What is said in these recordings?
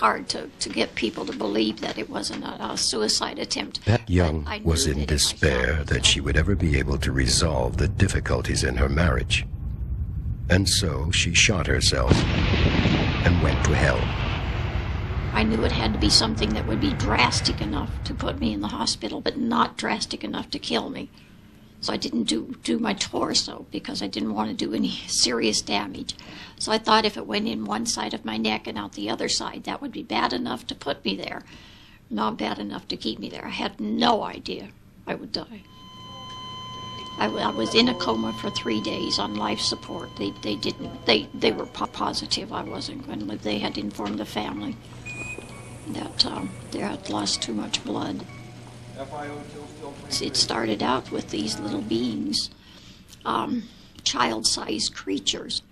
hard to get people to believe that it wasn't a suicide attempt. Pat Young was in despair that she would ever be able to resolve the difficulties in her marriage. And so she shot herself and went to hell. I knew it had to be something that would be drastic enough to put me in the hospital, but not drastic enough to kill me. So I didn't do my torso because I didn't want to do any serious damage. So I thought if it went in one side of my neck and out the other side, that would be bad enough to put me there, not bad enough to keep me there. I had no idea I would die. I was in a coma for 3 days on life support. They were positive I wasn't going to live. They had informed the family that they had lost too much blood. It started out with these little beings, child-sized creatures,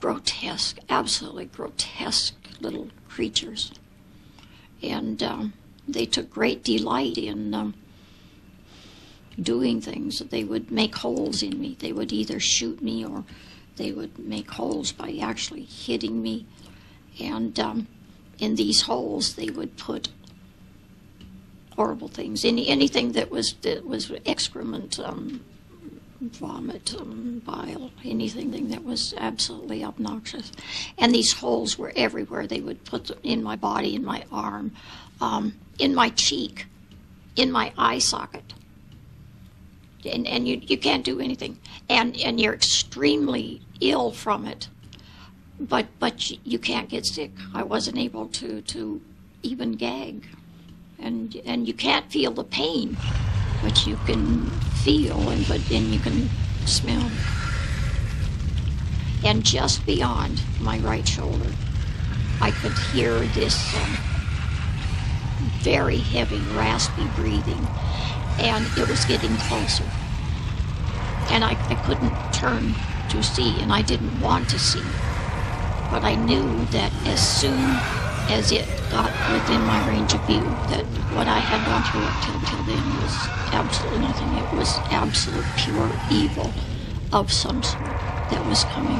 grotesque, absolutely grotesque little creatures. And they took great delight in doing things. They would make holes in me. They would either shoot me or they would make holes by actually hitting me. And in these holes, they would put horrible things, anything that was excrement, vomit, bile, anything that was absolutely obnoxious. And these holes were everywhere. They would put them in my body, in my arm, in my cheek, in my eye socket. And you can't do anything. And you're extremely ill from it, but you can't get sick. I wasn't able to even gag. And you can't feel the pain, but you can feel, but then you can smell. And just beyond my right shoulder, I could hear this very heavy, raspy breathing, and it was getting closer. And I couldn't turn to see, and I didn't want to see, but I knew that as soon as it got within my range of view, that what I had gone through up till then was absolutely nothing. It was absolute pure evil of some sort that was coming.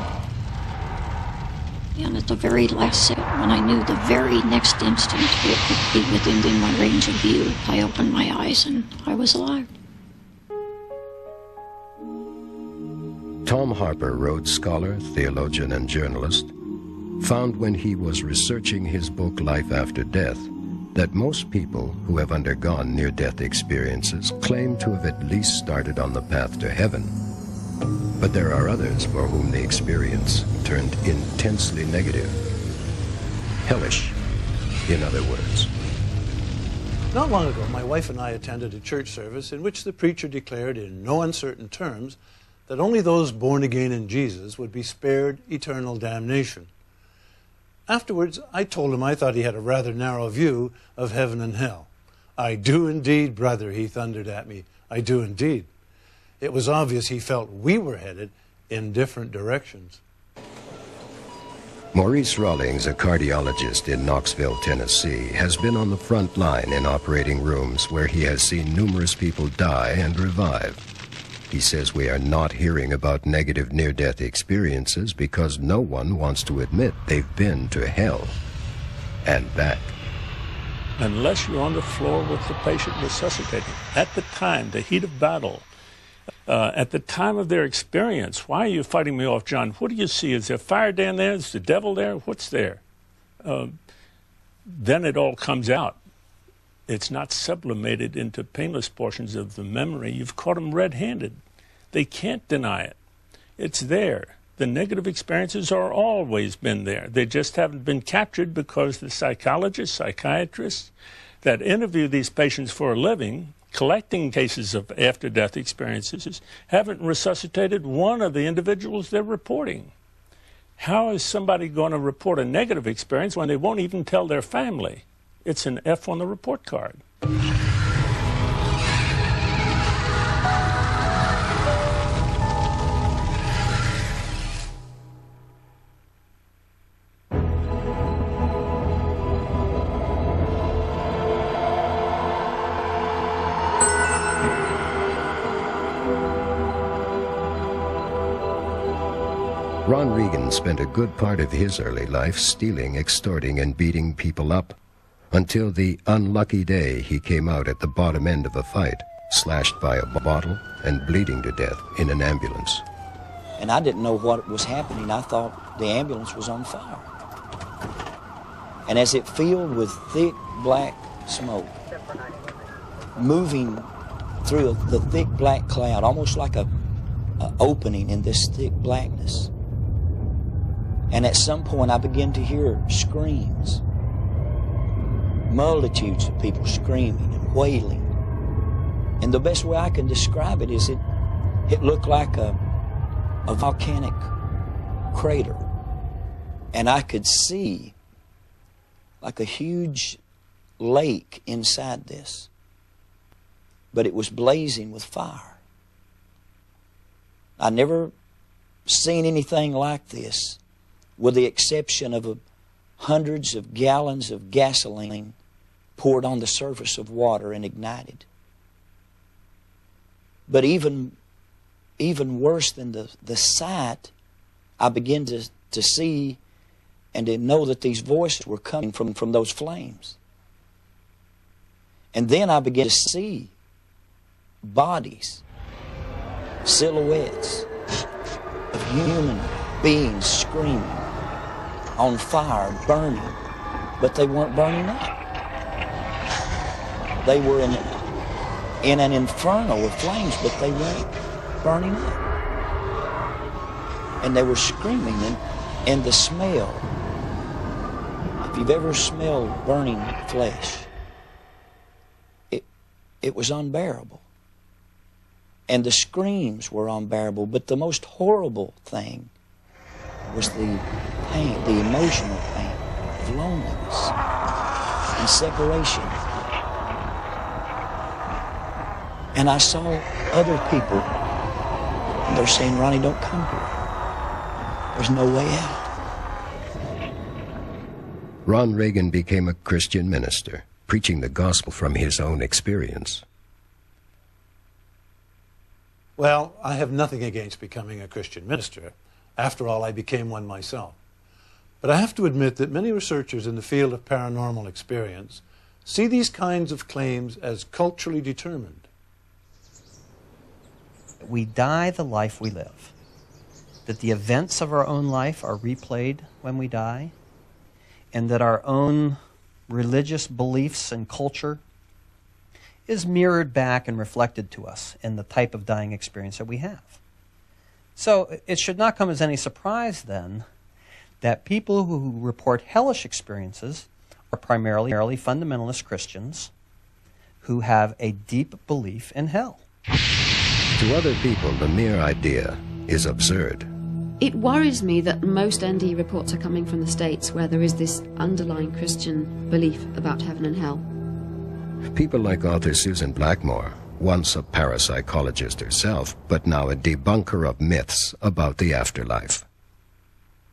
And at the very last second, when I knew the very next instant it would be within my range of view, I opened my eyes and I was alive. Tom Harper, Rhodes Scholar, theologian, and journalist, found when he was researching his book, Life After Death, that most people who have undergone near-death experiences claim to have at least started on the path to heaven. But there are others for whom the experience turned intensely negative. Hellish, in other words. Not long ago, my wife and I attended a church service in which the preacher declared in no uncertain terms that only those born again in Jesus would be spared eternal damnation. Afterwards, I told him I thought he had a rather narrow view of heaven and hell. "I do indeed, brother," he thundered at me. "I do indeed." It was obvious he felt we were headed in different directions. Maurice Rawlings, a cardiologist in Knoxville, Tennessee, has been on the front line in operating rooms where he has seen numerous people die and revive. He says we are not hearing about negative near-death experiences because no one wants to admit they've been to hell and back. Unless you're on the floor with the patient resuscitating, at the time, the heat of battle, at the time of their experience, "Why are you fighting me off, John? What do you see? Is there fire down there? Is the devil there? What's there?" Then it all comes out. It's not sublimated into painless portions of the memory. You've caught them red-handed. They can't deny it. It's there. The negative experiences are always been there. They just haven't been captured because the psychologists, psychiatrists that interview these patients for a living, collecting cases of after-death experiences, haven't resuscitated one of the individuals they're reporting. How is somebody going to report a negative experience when they won't even tell their family? It's an F on the report card. Ron Reagan spent a good part of his early life stealing, extorting, and beating people up, until the unlucky day he came out at the bottom end of a fight, slashed by a bottle and bleeding to death in an ambulance. And I didn't know what was happening. I thought the ambulance was on fire. And as it filled with thick black smoke, moving through the thick black cloud, almost like an opening in this thick blackness. And at some point I began to hear screams, multitudes of people screaming and wailing. And the best way I can describe it is it looked like a volcanic crater. And I could see like a huge lake inside this, but it was blazing with fire. I never seen anything like this, with the exception of hundreds of gallons of gasoline poured on the surface of water and ignited. But even worse than the sight, I began to see and to know that these voices were coming from those flames. And then I began to see bodies, silhouettes of human beings screaming, on fire, burning, but they weren't burning up. They were in an inferno of flames, but they weren't burning up. And they were screaming, and the smell, if you've ever smelled burning flesh, it was unbearable. And the screams were unbearable, but the most horrible thing was the pain, the emotional pain of loneliness and separation. And I saw other people, and they're saying, "Ronnie, don't come here. There's no way out." Ron Reagan became a Christian minister, preaching the gospel from his own experience. Well, I have nothing against becoming a Christian minister. After all, I became one myself. But I have to admit that many researchers in the field of paranormal experience see these kinds of claims as culturally determined. We die the life we live, that the events of our own life are replayed when we die, and that our own religious beliefs and culture is mirrored back and reflected to us in the type of dying experience that we have. So it should not come as any surprise then that people who report hellish experiences are primarily fundamentalist Christians who have a deep belief in hell. To other people, the mere idea is absurd. It worries me that most ND reports are coming from the States, where there is this underlying Christian belief about heaven and hell. People like author Susan Blackmore, once a parapsychologist herself, but now a debunker of myths about the afterlife.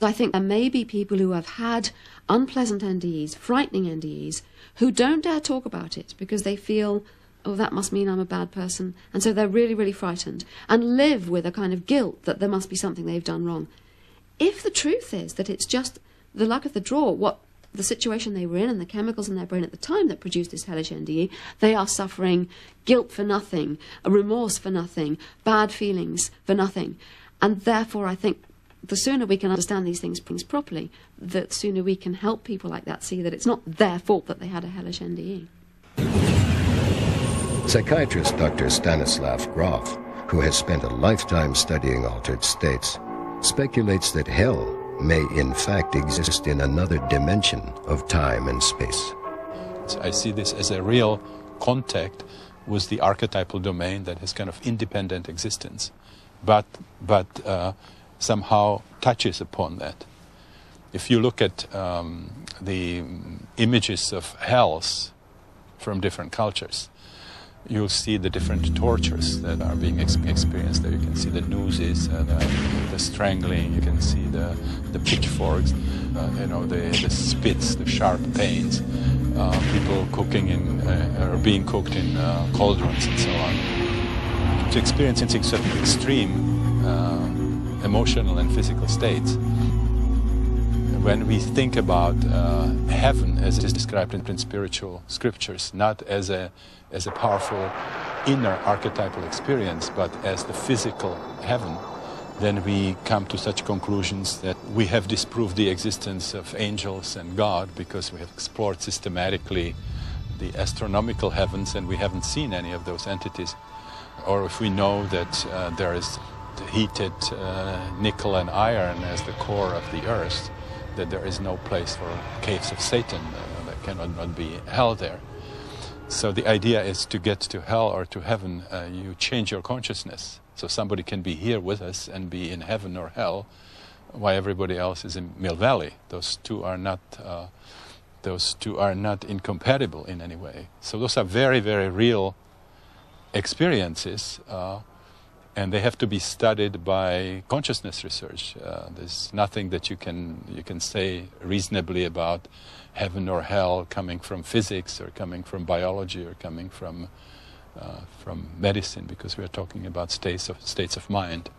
I think there may be people who have had unpleasant NDEs, frightening NDEs, who don't dare talk about it because they feel, oh, that must mean I'm a bad person, and so they're really, really frightened, and live with a kind of guilt that there must be something they've done wrong. If the truth is that it's just the luck of the draw, what the situation they were in and the chemicals in their brain at the time that produced this hellish NDE, they are suffering guilt for nothing, remorse for nothing, bad feelings for nothing. And therefore, I think the sooner we can understand these things properly, the sooner we can help people like that see that it's not their fault that they had a hellish NDE. Psychiatrist Dr. Stanislav Grof, who has spent a lifetime studying altered states, speculates that hell may in fact exist in another dimension of time and space. I see this as a real contact with the archetypal domain that has kind of independent existence, but somehow touches upon that. If you look at the images of hells from different cultures, you'll see the different tortures that are being experienced there. You can see the nooses, the strangling, you can see the pitchforks, the spits, the sharp pains, people cooking or being cooked in cauldrons and so on. To experience in extreme emotional and physical states. When we think about heaven as it is described in spiritual scriptures, not as a powerful inner archetypal experience, but as the physical heaven, then we come to such conclusions that we have disproved the existence of angels and God because we have explored systematically the astronomical heavens and we haven't seen any of those entities. Or if we know that there is heated nickel and iron as the core of the earth, that there is no place for caves of Satan that cannot be hell there. So the idea is to get to hell or to heaven, you change your consciousness. So somebody can be here with us and be in heaven or hell, while everybody else is in Mill Valley. Those two are not incompatible in any way. So those are very, very real experiences, and they have to be studied by consciousness research. There's nothing that you can say reasonably about heaven or hell coming from physics or coming from biology or coming from medicine, because we are talking about states of mind.